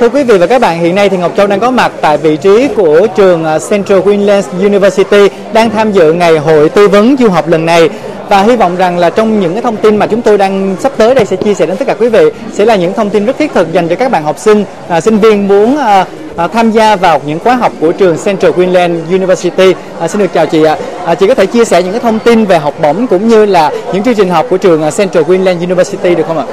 Thưa quý vị và các bạn, hiện nay thì Ngọc Châu đang có mặt tại vị trí của trường Central Queensland University đang tham dự ngày hội tư vấn du học lần này. Và hy vọng rằng là trong những cái thông tin mà chúng tôi đang sắp tới đây sẽ chia sẻ đến tất cả quý vị sẽ là những thông tin rất thiết thực dành cho các bạn học sinh, sinh viên muốn tham gia vào những khóa học của trường Central Queensland University. Xin được chào chị ạ. Chị có thể chia sẻ những cái thông tin về học bổng cũng như là những chương trình học của trường Central Queensland University được không ạ?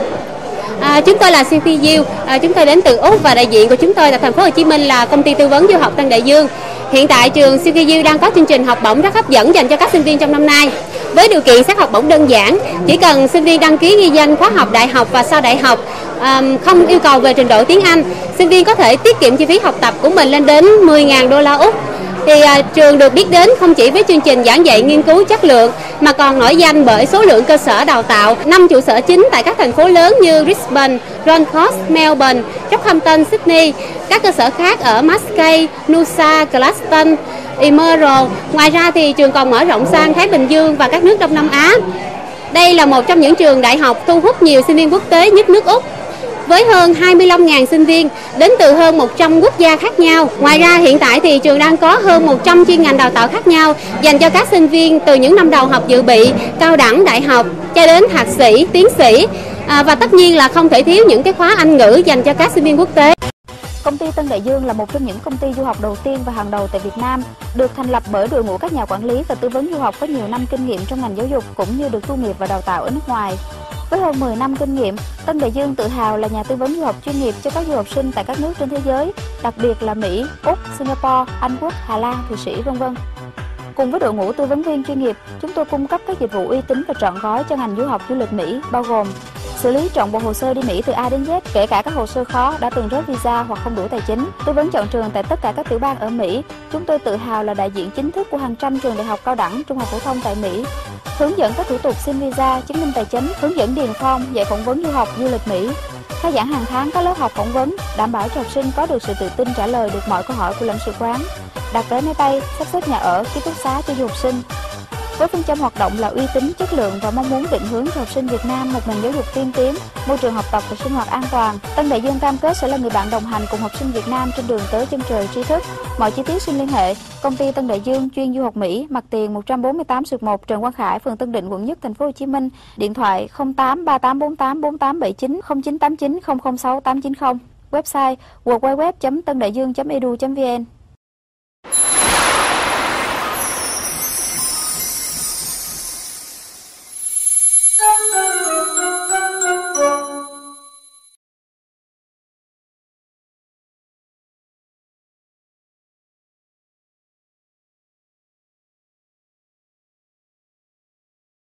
Chúng tôi là CPU, chúng tôi đến từ Úc và đại diện của chúng tôi tại thành phố Hồ Chí Minh là công ty tư vấn du học Tân Đại Dương. Hiện tại trường CPU đang có chương trình học bổng rất hấp dẫn dành cho các sinh viên trong năm nay. Với điều kiện xét học bổng đơn giản, chỉ cần sinh viên đăng ký ghi danh khóa học đại học và sau đại học, không yêu cầu về trình độ tiếng Anh, sinh viên có thể tiết kiệm chi phí học tập của mình lên đến 10.000 đô la Úc. Thì trường được biết đến không chỉ với chương trình giảng dạy nghiên cứu chất lượng mà còn nổi danh bởi số lượng cơ sở đào tạo, 5 trụ sở chính tại các thành phố lớn như Brisbane, Roncost, Melbourne, Rockhampton, Sydney, các cơ sở khác ở Muscais, Nusa, Gladstone, Emerald. Ngoài ra thì trường còn mở rộng sang Thái Bình Dương và các nước Đông Nam Á. Đây là một trong những trường đại học thu hút nhiều sinh viên quốc tế nhất nước Úc, với hơn 25.000 sinh viên đến từ hơn 100 quốc gia khác nhau. Ngoài ra hiện tại thì trường đang có hơn 100 chuyên ngành đào tạo khác nhau dành cho các sinh viên từ những năm đầu học dự bị, cao đẳng, đại học cho đến thạc sĩ, tiến sĩ và tất nhiên là không thể thiếu những cái khóa Anh ngữ dành cho các sinh viên quốc tế. Công ty Tân Đại Dương là một trong những công ty du học đầu tiên và hàng đầu tại Việt Nam, được thành lập bởi đội ngũ các nhà quản lý và tư vấn du học có nhiều năm kinh nghiệm trong ngành giáo dục cũng như được tu nghiệp và đào tạo ở nước ngoài. Với hơn 10 năm kinh nghiệm, Tân Đại Dương tự hào là nhà tư vấn du học chuyên nghiệp cho các du học sinh tại các nước trên thế giới, đặc biệt là Mỹ, Úc, Singapore, Anh Quốc, Hà Lan, Thụy Sĩ, v.v. Cùng với đội ngũ tư vấn viên chuyên nghiệp, chúng tôi cung cấp các dịch vụ uy tín và trọn gói cho ngành du học du lịch Mỹ, bao gồm xử lý trọn bộ hồ sơ đi Mỹ từ A đến Z, kể cả các hồ sơ khó đã từng rớt visa hoặc không đủ tài chính, tư vấn chọn trường tại tất cả các tiểu bang ở Mỹ. Chúng tôi tự hào là đại diện chính thức của hàng trăm trường đại học cao đẳng, trung học phổ thông tại Mỹ, hướng dẫn các thủ tục xin visa, chứng minh tài chính, hướng dẫn điền form, dạy phỏng vấn du học du lịch Mỹ. Khai giảng hàng tháng các lớp học phỏng vấn, đảm bảo cho học sinh có được sự tự tin trả lời được mọi câu hỏi của lãnh sự quán, đặt vé máy bay, sắp xếp nhà ở, ký túc xá cho du học sinh. Với phương châm hoạt động là uy tín, chất lượng và mong muốn định hướng cho học sinh Việt Nam một nền giáo dục tiên tiến, môi trường học tập và sinh hoạt an toàn, Tân Đại Dương cam kết sẽ là người bạn đồng hành cùng học sinh Việt Nam trên đường tới chân trời tri thức. Mọi chi tiết xin liên hệ công ty Tân Đại Dương chuyên du học Mỹ, mặt tiền 148/1 Trần Quang Khải, phường Tân Định, quận Nhất, thành phố Hồ Chí Minh. Điện thoại 08 3848 4879, 0989 006 890, website www.tandaiduong.edu.vn.